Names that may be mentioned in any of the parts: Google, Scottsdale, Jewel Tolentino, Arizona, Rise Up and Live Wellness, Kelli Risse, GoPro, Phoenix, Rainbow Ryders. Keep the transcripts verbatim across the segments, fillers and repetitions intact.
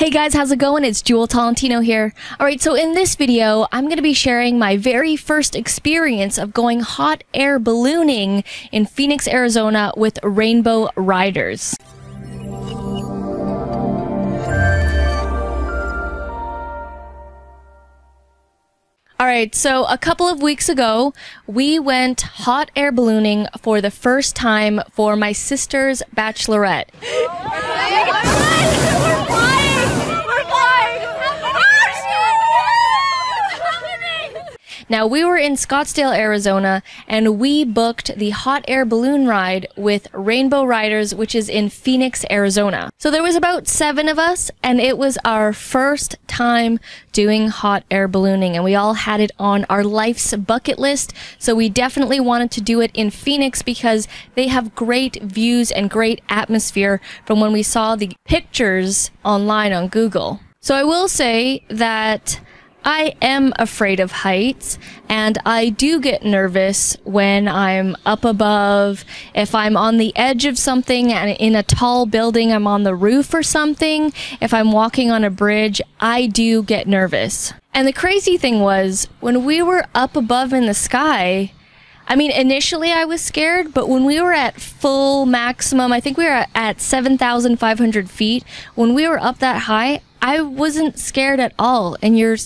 Hey guys, how's it going? It's Jewel Tolentino here. All right, so in this video, I'm going to be sharing my very first experience of going hot air ballooning in Phoenix, Arizona with Rainbow Ryders. All right, so a couple of weeks ago, we went hot air ballooning for the first time for my sister's bachelorette. Now, we were in Scottsdale, Arizona, and we booked the hot air balloon ride with Rainbow Ryders, which is in Phoenix, Arizona. So there was about seven of us, and it was our first time doing hot air ballooning, and we all had it on our life's bucket list. So we definitely wanted to do it in Phoenix because they have great views and great atmosphere from when we saw the pictures online on Google. So I will say that I am afraid of heights, and I do get nervous when I'm up above. If I'm on the edge of something and in a tall building, I'm on the roof or something. If I'm walking on a bridge, I do get nervous. And the crazy thing was, when we were up above in the sky, I mean, initially I was scared, but when we were at full maximum, I think we were at seven thousand five hundred feet, when we were up that high, I wasn't scared at all. And you're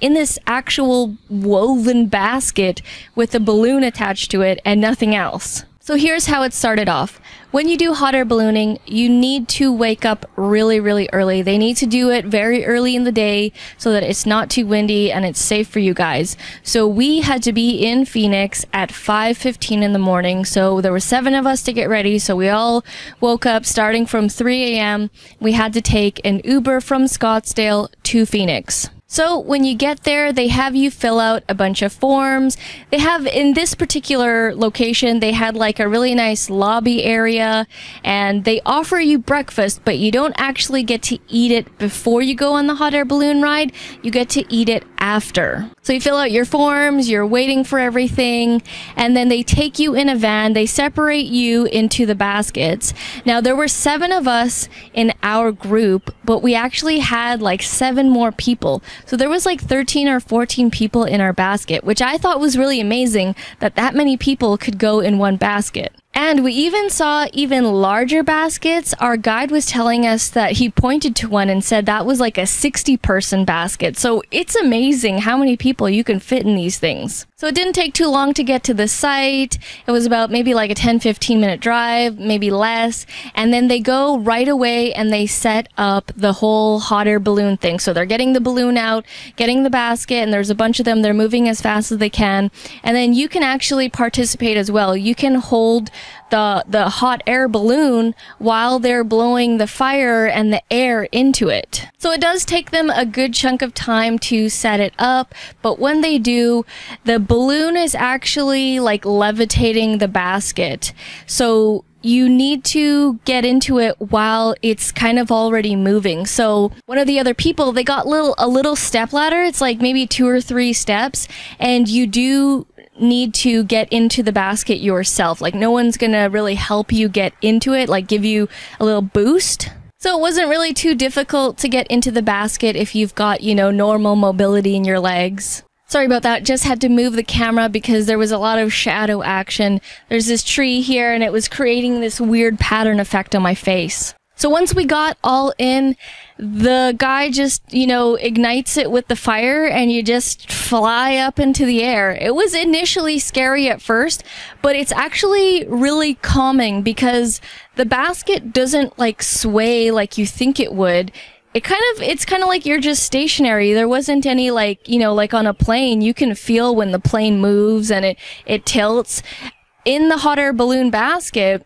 in this actual woven basket with a balloon attached to it and nothing else. So here's how it started off. When you do hot air ballooning, you need to wake up really, really early. They need to do it very early in the day so that it's not too windy and it's safe for you guys. So we had to be in Phoenix at five fifteen in the morning. So there were seven of us to get ready. So we all woke up starting from three A M We had to take an Uber from Scottsdale to Phoenix. So when you get there, they have you fill out a bunch of forms. They have, in this particular location, they had like a really nice lobby area, and they offer you breakfast, but you don't actually get to eat it before you go on the hot air balloon ride. You get to eat it after. So you fill out your forms, you're waiting for everything, and then they take you in a van, they separate you into the baskets. Now there were seven of us in our group, but we actually had like seven more people. So there was like thirteen or fourteen people in our basket, which I thought was really amazing that that many people could go in one basket. And we even saw even larger baskets. Our guide was telling us that he pointed to one and said that was like a sixty person basket. So it's amazing how many people you can fit in these things. So it didn't take too long to get to the site. It was about maybe like a ten, fifteen minute drive, maybe less. And then they go right away and they set up the whole hot air balloon thing. So they're getting the balloon out, getting the basket, and there's a bunch of them. They're moving as fast as they can. And then you can actually participate as well. You can hold the the hot air balloon while they're blowing the fire and the air into it. So it does take them a good chunk of time to set it up, but when they do, the balloon is actually like levitating the basket. So you need to get into it while it's kind of already moving. So one of the other people, they got little a little step ladder. It's like maybe two or three steps, and you do need to get into the basket yourself. Like, no one's gonna really help you get into it, like give you a little boost. So it wasn't really too difficult to get into the basket if you've got, you know, normal mobility in your legs. Sorry about that, just had to move the camera because there was a lot of shadow action. There's this tree here and it was creating this weird pattern effect on my face. So once we got all in, the guy just, you know, ignites it with the fire and you just fly up into the air. It was initially scary at first, but it's actually really calming because the basket doesn't like sway like you think it would. It kind of, it's kind of like you're just stationary. There wasn't any like, you know, like on a plane, you can feel when the plane moves and it, it tilts. In the hot air balloon basket,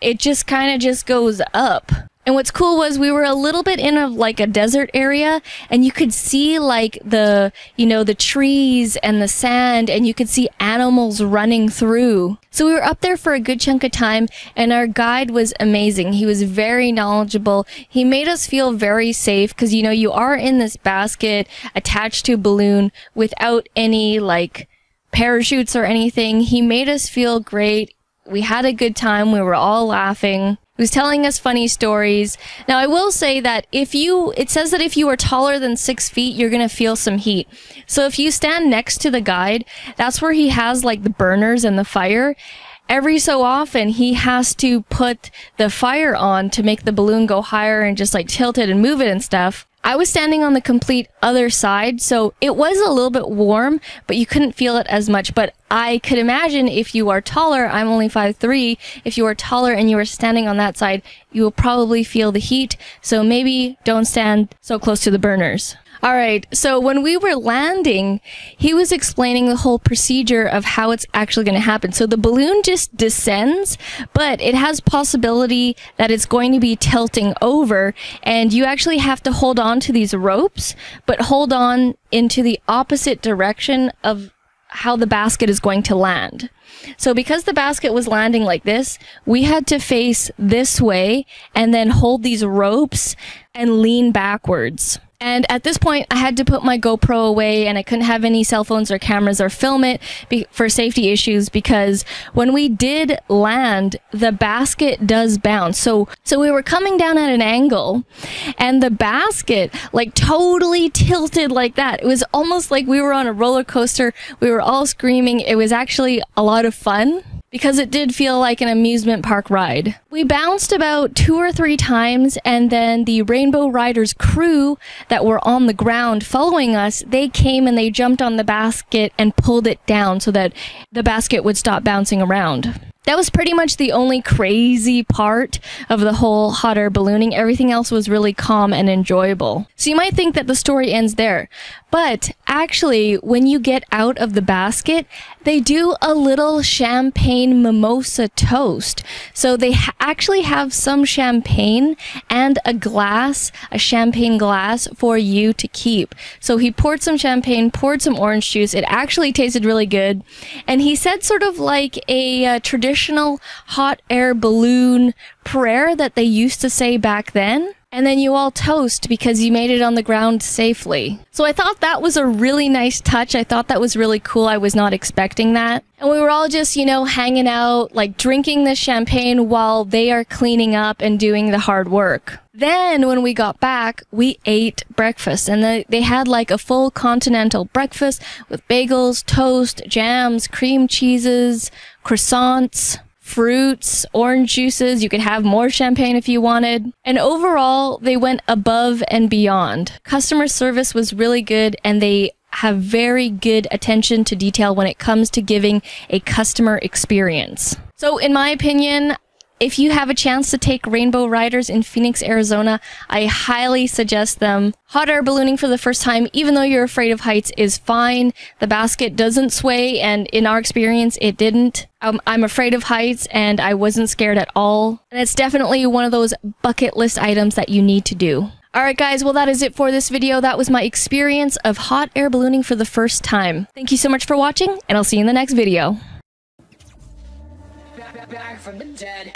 it just kind of just goes up. And what's cool was we were a little bit in a, like a desert area, and you could see like the, you know, the trees and the sand, and you could see animals running through. So we were up there for a good chunk of time, and our guide was amazing. He was very knowledgeable. He made us feel very safe because, you know, you are in this basket attached to a balloon without any like parachutes or anything. He made us feel great. We had a good time. We were all laughing. who's telling us funny stories. Now, I will say that if you, it says that if you are taller than six feet, you're going to feel some heat. So if you stand next to the guide, that's where he has like the burners and the fire. Every so often, he has to put the fire on to make the balloon go higher and just like tilt it and move it and stuff. I was standing on the complete other side, so it was a little bit warm, but you couldn't feel it as much. But I could imagine if you are taller, I'm only five three, if you are taller and you are standing on that side, you will probably feel the heat. So maybe don't stand so close to the burners. All right, so when we were landing, he was explaining the whole procedure of how it's actually going to happen. So the balloon just descends, but it has possibility that it's going to be tilting over, and you actually have to hold on to these ropes, but hold on into the opposite direction of how the basket is going to land. So because the basket was landing like this, we had to face this way and then hold these ropes and lean backwards. And at this point, I had to put my GoPro away, and I couldn't have any cell phones or cameras or film it be- for safety issues, because when we did land, the basket does bounce. So, so we were coming down at an angle, and the basket like totally tilted like that. It was almost like we were on a roller coaster. We were all screaming. It was actually a lot of fun, because it did feel like an amusement park ride. We bounced about two or three times, and then the Rainbow Ryders crew that were on the ground following us, they came and they jumped on the basket and pulled it down so that the basket would stop bouncing around. That was pretty much the only crazy part of the whole hot air ballooning. Everything else was really calm and enjoyable. So you might think that the story ends there, but actually when you get out of the basket, they do a little champagne mimosa toast. So they ha- actually have some champagne and a glass, a champagne glass for you to keep. So he poured some champagne, poured some orange juice. It actually tasted really good. And he said sort of like a uh, traditional traditional hot air balloon prayer that they used to say back then. And then you all toast because you made it on the ground safely. So I thought that was a really nice touch. I thought that was really cool. I was not expecting that. And we were all just, you know, hanging out, like drinking the champagne while they are cleaning up and doing the hard work. Then when we got back, we ate breakfast, and they, they had like a full continental breakfast with bagels, toast, jams, cream cheeses, croissants, fruits, orange juices. You could have more champagne if you wanted. And overall, they went above and beyond. Customer service was really good, and they have very good attention to detail when it comes to giving a customer experience. So in my opinion, if you have a chance to take Rainbow Ryders in Phoenix, Arizona, I highly suggest them. Hot air ballooning for the first time, even though you're afraid of heights, is fine. The basket doesn't sway, and in our experience, it didn't. Um, I'm afraid of heights, and I wasn't scared at all. And it's definitely one of those bucket list items that you need to do. Alright guys, well that is it for this video. That was my experience of hot air ballooning for the first time. Thank you so much for watching, and I'll see you in the next video. Back, back from the dead.